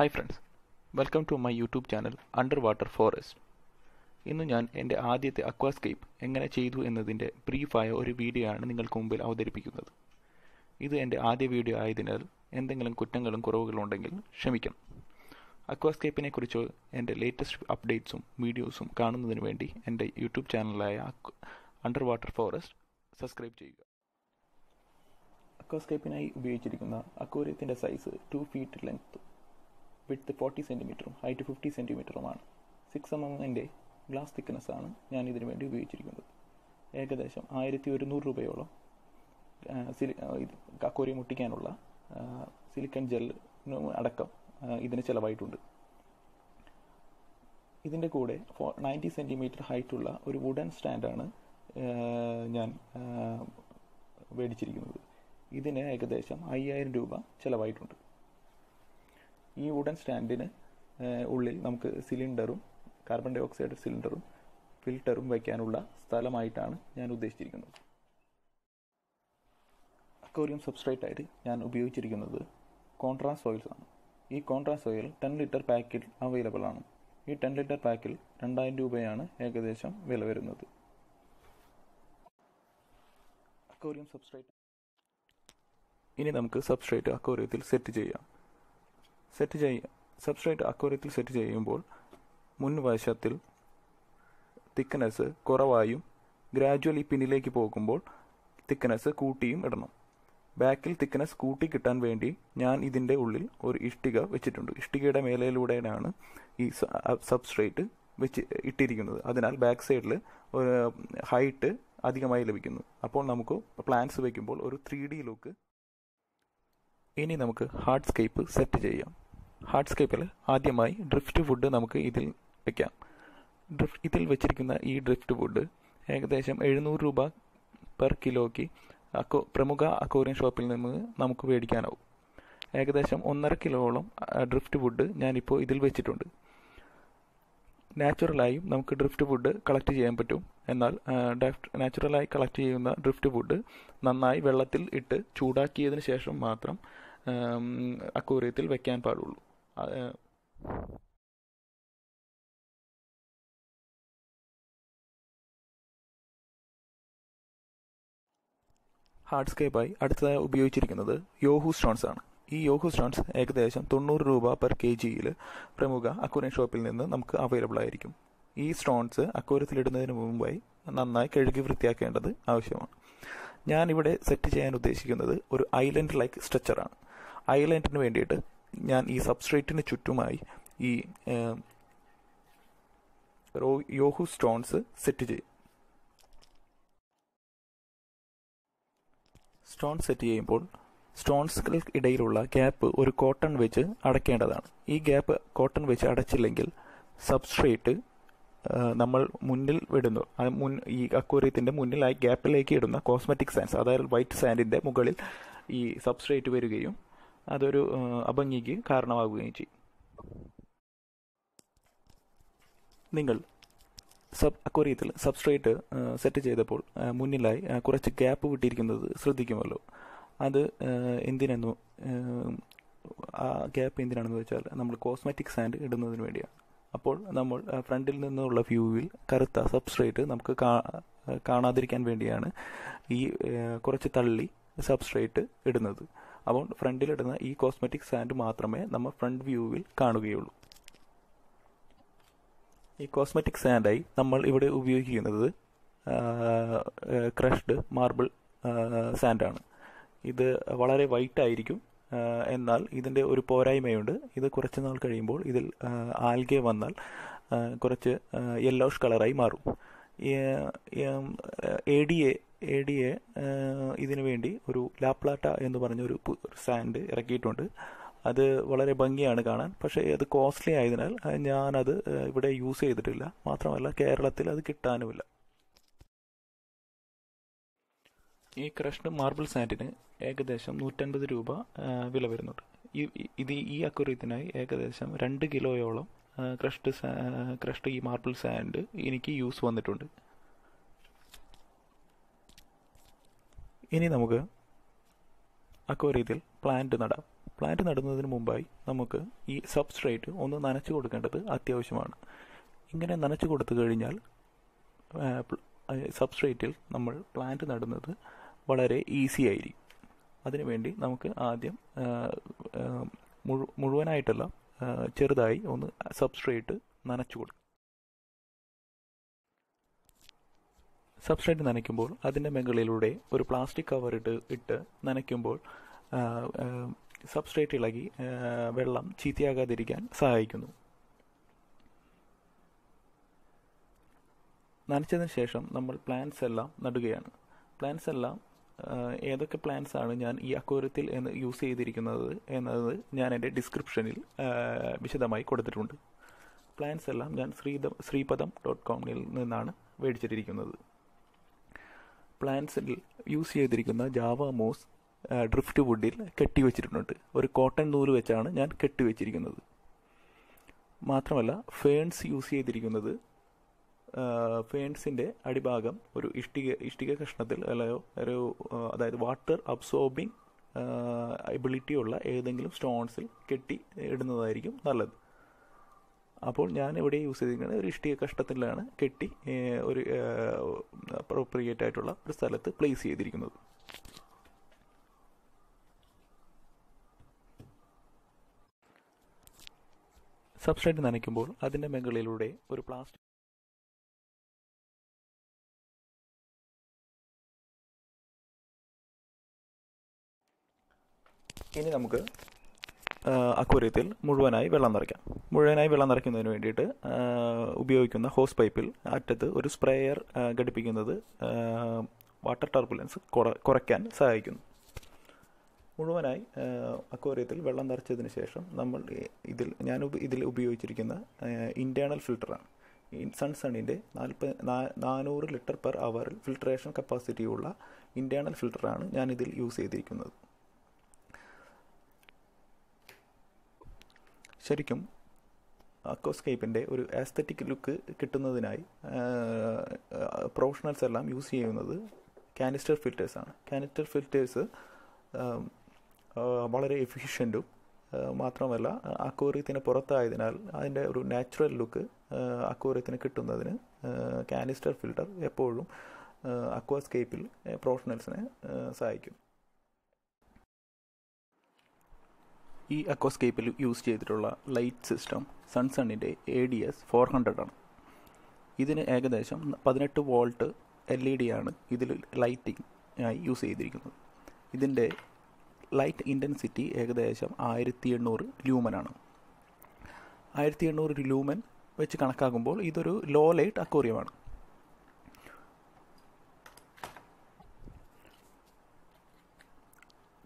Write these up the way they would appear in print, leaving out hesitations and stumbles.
Hi friends, welcome to my YouTube channel Underwater Forest. ഇന്ന് ഞാൻ എൻ്റെ ആദ്യത്തെ അക്വാസ്കേപ്പ് എങ്ങനെ ചെയ്തു എന്നതിൻ്റെ ബ്രീഫായ ഒരു വീഡിയോ ആണ് നിങ്ങൾക്ക് മുമ്പിൽ അവതരിപ്പിക്കുന്നത്. ഇത് എൻ്റെ ആദ്യ വീഡിയോ ആയതിനാൽ എന്തെങ്കിലും കുറ്റങ്ങളും കുറവുകളും ഉണ്ടെങ്കിൽ ക്ഷമിക്കണം. അക്വാസ്കേപ്പിനെ കുറിച്ച് എൻ്റെ ലേറ്റസ്റ്റ് അപ്ഡേറ്റ്സും വീഡിയോസും കാണുന്നതിന് വേണ്ടി എൻ്റെ യൂട്യൂബ് ചാനലായ അണ്ടർവാട്ടർ ഫോറസ്റ്റ് സബ്സ്ക്രൈബ് ചെയ്യുക. അക്വാസ്കേപ്പിനായി ഉപയോഗിച്ചിരിക്കുന്ന അക്വേറിയത്തിൻ്റെ size 2 feet length width 40 centimeter, height 50 centimeter. 6mm glass തിക്നെസ്സാണ് ഞാൻ ഇതിനു വേണ്ടി ഉപയോഗിച്ചിരിക്കുന്നത്. ഏകദേശം 1100 രൂപയോളം അക്വേറിയം മുട്ടിക്കാനുള്ള സിലിക്കൺ ജെല്ലിന് അടക്കം ഇതിന് ചിലവായിട്ടുണ്ട്. ഇതിൻ്റെ കൂടെ 90 centimeter ഹൈറ്റുള്ള ഒരു വുഡൻ സ്റ്റാൻഡാണ് ഞാൻ മേടിച്ചിരിക്കുന്നത്. ഇതിന് ഏകദേശം 5000 രൂപ ചിലവായിട്ടുണ്ട്. ഈ വുഡൻ സ്റ്റാൻഡിന് ഉള്ളിൽ നമുക്ക് സിലിണ്ടറും കാർബൺ ഡൈ ഓക്സൈഡ് സിലിണ്ടറും ഫിൽറ്ററും വയ്ക്കാനുള്ള സ്ഥലമായിട്ടാണ് ഞാൻ ഉദ്ദേശിച്ചിരിക്കുന്നത്. അക്വേറിയം സബ്സ്ട്രേറ്റായിട്ട് ഞാൻ ഉപയോഗിച്ചിരിക്കുന്നത് കോൺട്രാസോയിൽസ് ആണ്. ഈ കോൺട്രാസോയിൽ 10 liter പാക്കിൽ അവൈലബിൾ ആണ്. ഈ 10 liter പാക്കിൽ 2000 രൂപയാണ് ഏകദേശം വില വരുന്നത്. അക്വേറിയം സബ്സ്ട്രേറ്റ് ഇനി നമുക്ക് സബ്സ്ട്രേറ്റ് അക്വേറിയത്തിൽ സെറ്റ് ചെയ്യാം. സബ്സ്ട്രേറ്റ് അക്വേറിയത്തിൽ സെറ്റ് ചെയ്യുമ്പോൾ മുൻവശത്തിൽ തിക്നെസ് കുറവായും ഗ്രാജുവലി പിന്നിലേക്ക് പോകുമ്പോൾ തിക്നെസ് കൂട്ടിയും ഇടണം. ബാക്കിൽ തിക്നെസ് കൂട്ടി കിട്ടാൻ വേണ്ടി ഞാൻ ഇതിൻ്റെ ഉള്ളിൽ ഒരു ഇഷ്ടിക വെച്ചിട്ടുണ്ട്. ഇഷ്ടികയുടെ മേലയിലൂടെയാണ് ഈ സബ്സ്ട്രേറ്റ് വെച്ച് ഇട്ടിരിക്കുന്നത്. അതിനാൽ ബാക്ക് സൈഡിൽ ഒരു ഹൈറ്റ് അധികമായി ലഭിക്കുന്നു. അപ്പോൾ നമുക്ക് പ്ലാന്റ്സ് വയ്ക്കുമ്പോൾ ഒരു 3D ലുക്ക്. ഇനി നമുക്ക് ഹാർഡ്സ്കേപ്പ് സെറ്റ് ചെയ്യാം. ഹാർഡ്സ്കേപ്പിൽ ആദ്യമായി ഡ്രിഫ്റ്റ് വുഡ് നമുക്ക് ഇതിൽ വയ്ക്കാം. ഇതിൽ വെച്ചിരിക്കുന്ന ഈ ഡ്രിഫ്റ്റ് വുഡ് ഏകദേശം 700 രൂപ പെർ കിലോയ്ക്ക് പ്രമുഖ അക്വേറിയം ഷോപ്പിൽ നിന്ന് നമുക്ക് മേടിക്കാനാവും. ഏകദേശം 1.5 കിലോയോളം ഡ്രിഫ്റ്റ് വുഡ് ഞാനിപ്പോൾ ഇതിൽ വെച്ചിട്ടുണ്ട്. നാച്ചുറലായും നമുക്ക് ഡ്രിഫ്റ്റ് വുഡ് കളക്ട് ചെയ്യാൻ പറ്റും. എന്നാൽ നാച്ചുറലായി കളക്ട് ചെയ്യുന്ന ഡ്രിഫ്റ്റ് വുഡ് നന്നായി വെള്ളത്തിൽ ഇട്ട് ചൂടാക്കിയതിന് ശേഷം മാത്രം അക്വേറിയത്തിൽ വെക്കാൻ പാടുള്ളൂ. ഹാർഡ്സ്കേപ്പായി അടുത്തതായി ഉപയോഗിച്ചിരിക്കുന്നത് യോഹു സ്റ്റോൺസ് ആണ്. ഈ യോഹു സ്റ്റോൺസ് ഏകദേശം 90 രൂപ പെർ kg പ്രമുഖ അക്വേറിയം ഷോപ്പിൽ നിന്ന് നമുക്ക് അവൈലബിൾ ആയിരിക്കും. ഈ സ്റ്റോൺസ് അക്വേറിയത്തിലിടുന്നതിന് മുമ്പായി നന്നായി കഴുകി വൃത്തിയാക്കേണ്ടത് ആവശ്യമാണ്. ഞാനിവിടെ സെറ്റ് ചെയ്യാൻ ഉദ്ദേശിക്കുന്നത് ഒരു ഐലൻഡ് ലൈക്ക് സ്ട്രക്ചറാണ്. ഐലൻഡിന് വേണ്ടിയിട്ട് ഞാൻ ഈ സബ്സ്ട്രേറ്റിന് ചുറ്റുമായി ഈ യോഹു സ്റ്റോൺസ് സെറ്റ് ചെയ്യും. സ്റ്റോൺസ് സെറ്റ് ചെയ്യുമ്പോൾ സ്റ്റോൺസുകൾക്ക് ഇടയിലുള്ള ഗ്യാപ്പ് ഒരു കോട്ടൺ വെച്ച് അടയ്ക്കേണ്ടതാണ്. ഈ ഗ്യാപ്പ് കോട്ടൺ വെച്ച് അടച്ചില്ലെങ്കിൽ സബ്സ്ട്രേറ്റ് നമ്മൾ മുന്നിൽ ഇടുന്നു ഈ അക്വേറിയത്തിൻ്റെ മുന്നിലായി ഗ്യാപ്പിലേക്ക് ഇടുന്ന കോസ്മെറ്റിക് സാൻഡ്സ്, അതായത് വൈറ്റ് സാൻഡിൻ്റെ മുകളിൽ ഈ സബ്സ്ട്രേറ്റ് വരികയും അതൊരു അഭംഗിക്ക് കാരണമാവുകയും ചെയ്യും. നിങ്ങൾ അക്വേറിയത്തിൽ സബ്സ്ട്രേറ്റ് സെറ്റ് ചെയ്തപ്പോൾ മുന്നിലായി കുറച്ച് ഗ്യാപ്പ് വിട്ടിരിക്കുന്നത് ശ്രദ്ധിക്കുമല്ലോ. അത് എന്തിനെന്നു ആ ഗ്യാപ്പ് എന്തിനാണെന്ന് വെച്ചാൽ നമ്മൾ കോസ്മെറ്റിക് സാൻഡ് ഇടുന്നതിന് വേണ്ടിയാണ്. അപ്പോൾ നമ്മൾ ഫ്രണ്ടിൽ നിന്നുള്ള വ്യൂവിൽ കറുത്ത സബ്സ്ട്രേറ്റ് നമുക്ക് കാണാതിരിക്കാൻ വേണ്ടിയാണ് ഈ കുറച്ച് തള്ളി സബ്സ്ട്രേറ്റ് ഇടുന്നത്. അപ്പോൾ ഫ്രണ്ടിലിടുന്ന ഈ കോസ്മെറ്റിക് സാൻഡ് മാത്രമേ നമ്മൾ ഫ്രണ്ട് വ്യൂവിൽ കാണുകയുള്ളൂ. ഈ കോസ്മെറ്റിക് സാൻഡായി നമ്മൾ ഇവിടെ ഉപയോഗിക്കുന്നത് ക്രഷ്ഡ് മാർബിൾ സാൻഡാണ്. ഇത് വളരെ വൈറ്റ് ആയിരിക്കും. എന്നാൽ ഇതിൻ്റെ ഒരു പോരായ്മയുണ്ട്. ഇത് കുറച്ച് നാൾ കഴിയുമ്പോൾ ഇതിൽ ആൽഗെ വന്നാൽ കുറച്ച് യെല്ലോഷ് കളറായി മാറും. എ ഡി എ ഇതിനു വേണ്ടി ഒരു ലാപ്ലാട്ട എന്ന് പറഞ്ഞൊരു സാൻഡ് ഇറക്കിയിട്ടുണ്ട്. അത് വളരെ ഭംഗിയാണ് കാണാൻ. പക്ഷേ അത് കോസ്റ്റ്ലി ആയതിനാൽ ഞാനത് ഇവിടെ യൂസ് ചെയ്തിട്ടില്ല. മാത്രമല്ല കേരളത്തിൽ അത് കിട്ടാനുമില്ല. ഈ ക്രഷ്ഡ് മാർബിൾ സാൻഡിന് ഏകദേശം 150 രൂപ വില വരുന്നുണ്ട്. ഈ അക്വേറിയത്തിനായി ഏകദേശം 2 കിലോയോളം ക്രഷ്ഡ് ഈ മാർബിൾ സാൻഡ് എനിക്ക് യൂസ് വന്നിട്ടുണ്ട്. ഇനി നമുക്ക് അക്വേറിയത്തിൽ പ്ലാന്റ് നടാം. പ്ലാന്റ് നടുന്നതിന് മുമ്പായി നമുക്ക് ഈ സബ്സ്ട്രേറ്റ് ഒന്ന് നനച്ചു കൊടുക്കേണ്ടത് അത്യാവശ്യമാണ്. ഇങ്ങനെ നനച്ചു കൊടുത്തു കഴിഞ്ഞാൽ സബ്സ്ട്രേറ്റിൽ നമ്മൾ പ്ലാന്റ് നടുന്നത് വളരെ ഈസി ആയിരിക്കും. അതിനുവേണ്ടി നമുക്ക് ആദ്യം മുഴുവനായിട്ടല്ല, ചെറുതായി ഒന്ന് സബ്സ്ട്രേറ്റ് നനച്ചു കൊടുക്കും. സബ്സ്ട്രേറ്റ് നനയ്ക്കുമ്പോൾ അതിൻ്റെ മുകളിലൂടെ ഒരു പ്ലാസ്റ്റിക് കവർ ഇട്ട് നനയ്ക്കുമ്പോൾ സബ്സ്ട്രേറ്റ് ഇളകി വെള്ളം ചീത്തയാകാതിരിക്കാൻ സഹായിക്കുന്നു. നനച്ചതിന് ശേഷം നമ്മൾ പ്ലാന്റ്സ് എല്ലാം നടുകയാണ്. പ്ലാന്റ്സ് എല്ലാം ഏതൊക്കെ പ്ലാന്റ്സ് ആണ് ഞാൻ ഈ അക്വേറിയത്തിൽ എന്ന് യൂസ് ചെയ്തിരിക്കുന്നത് എന്നത് ഞാൻ എൻ്റെ ഡിസ്ക്രിപ്ഷനിൽ വിശദമായി കൊടുത്തിട്ടുണ്ട്. പ്ലാന്റ്സ് എല്ലാം ഞാൻ sripadam.com നിന്നാണ് മേടിച്ചിട്ടിരിക്കുന്നത്. പ്ലാന്റ്സിൽ യൂസ് ചെയ്തിരിക്കുന്ന ജാവ മോസ് ഡ്രിഫ്റ്റ് വുഡിൽ കെട്ടിവെച്ചിട്ടുണ്ട്. ഒരു കോട്ടൺ നൂല് വെച്ചാണ് ഞാൻ കെട്ടിവെച്ചിരിക്കുന്നത്. മാത്രമല്ല ഫേൺസ് യൂസ് ചെയ്തിരിക്കുന്നത്, ഫേൺസിൻ്റെ അടിഭാഗം ഒരു ഇഷ്ടിക കഷ്ണത്തിൽ അതായത് വാട്ടർ അബ്സോർബിങ് എബിലിറ്റിയുള്ള ഏതെങ്കിലും സ്റ്റോൺസിൽ കെട്ടി ഇടുന്നതായിരിക്കും നല്ലത്. അപ്പോൾ ഞാൻ ഇവിടെ യൂസ് ചെയ്തിരിക്കുന്നത് ഒരു ഇഷ്ടിക കഷ്ണത്തിലാണ് കെട്ടി ഒരു അപ്രോപ്രിയേറ്റ് ആയിട്ടുള്ള ഒരു സ്ഥലത്ത് പ്ലേസ് ചെയ്തിരിക്കുന്നത്. സബ്സ്ട്രേറ്റ് നനയ്ക്കുമ്പോൾ അതിൻ്റെ മുകളിലൂടെ ഒരു പ്ലാസ്റ്റിക് ഇനി നമുക്ക് അക്വേറിയത്തിൽ മുഴുവനായി വെള്ളം നിറയ്ക്കുന്നതിന് വേണ്ടിയിട്ട് ഉപയോഗിക്കുന്ന ഹോസ് പൈപ്പിൽ അറ്റത്ത് ഒരു സ്പ്രേയർ ഘടിപ്പിക്കുന്നത് വാട്ടർ ടർബുലൻസ് കുറയ്ക്കാൻ സഹായിക്കുന്നു. മുഴുവനായി അക്വേറിയത്തിൽ വെള്ളം നിറച്ചതിന് ശേഷം നമ്മൾ ഇതിൽ ഉപയോഗിച്ചിരിക്കുന്ന ഇൻറ്റേർണൽ ഫിൽട്ടറാണ്. സൺസണിൻ്റെ 400 ലിറ്റർ പെർ അവറിൽ ഫിൽട്രേഷൻ കപ്പാസിറ്റിയുള്ള ഇൻറ്റേർണൽ ഫിൽട്ടറാണ് ഞാനിതിൽ യൂസ് ചെയ്തിരിക്കുന്നത്. ശരിക്കും അക്വസ്കേപ്പിൻ്റെ ഒരു ആസ്തറ്റിക് ലുക്ക് കിട്ടുന്നതിനായി പ്രൊഫഷണൽസ് എല്ലാം യൂസ് ചെയ്യുന്നത് കാനിസ്റ്റർ ഫിൽറ്റേഴ്സാണ്. കാനിസ്റ്റർ ഫിൽറ്റേഴ്സ് വളരെ എഫിഷ്യൻറ്റും മാത്രമല്ല അക്വേറിയത്തിന് പുറത്തായതിനാൽ അതിൻ്റെ ഒരു നാച്ചുറൽ ലുക്ക് അക്വേറിയത്തിന് കിട്ടുന്നതിന് കാനിസ്റ്റർ ഫിൽറ്റർ എപ്പോഴും അക്വസ്കേപ്പിൽ പ്രൊഫഷണൽസിനെ സഹായിക്കും. ഈ അക്വസ്കേപ്പിൽ യൂസ് ചെയ്തിട്ടുള്ള ലൈറ്റ് സിസ്റ്റം സൺസണിൻ്റെ ADS 400 ആണ്. ഇതിന് ഏകദേശം 18 വോൾട്ട് LED ആണ് ഇതിൽ ലൈറ്റിംഗ് ആയി യൂസ് ചെയ്തിരിക്കുന്നത്. ഇതിൻ്റെ ലൈറ്റ് ഇൻറ്റൻസിറ്റി ഏകദേശം 1800 ലൂമനാണ്. 1800 ലൂമൻ വെച്ച് കണക്കാക്കുമ്പോൾ ഇതൊരു ലോ ലൈറ്റ് അക്വേറിയമാണ്.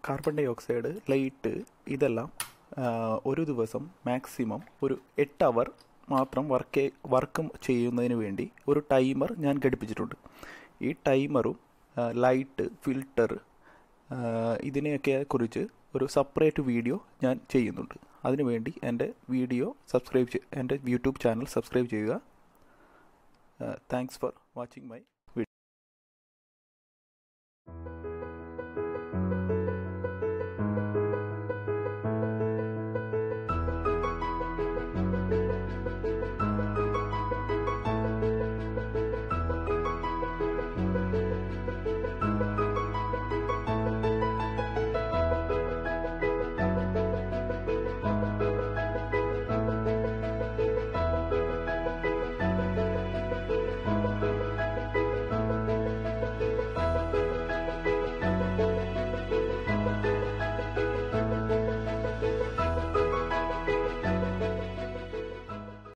കാർബൺ ഡൈ ഓക്സൈഡ്, ലൈറ്റ് ഇതെല്ലാം ഒരു ദിവസം മാക്സിമം ഒരു 8 അവർ മാത്രം വർക്ക് ചെയ്യുന്നതിന് വേണ്ടി ഒരു ടൈമർ ഞാൻ ഘടിപ്പിച്ചിട്ടുണ്ട്. ഈ ടൈമറും ലൈറ്റ് ഫിൽട്ടർ ഇതിനെയൊക്കെ കുറിച്ച് ഒരു സെപ്പറേറ്റ് വീഡിയോ ഞാൻ ചെയ്യുന്നുണ്ട്. അതിനുവേണ്ടി എൻ്റെ എൻ്റെ യൂട്യൂബ് ചാനൽ സബ്സ്ക്രൈബ് ചെയ്യുക. Thanks for watching my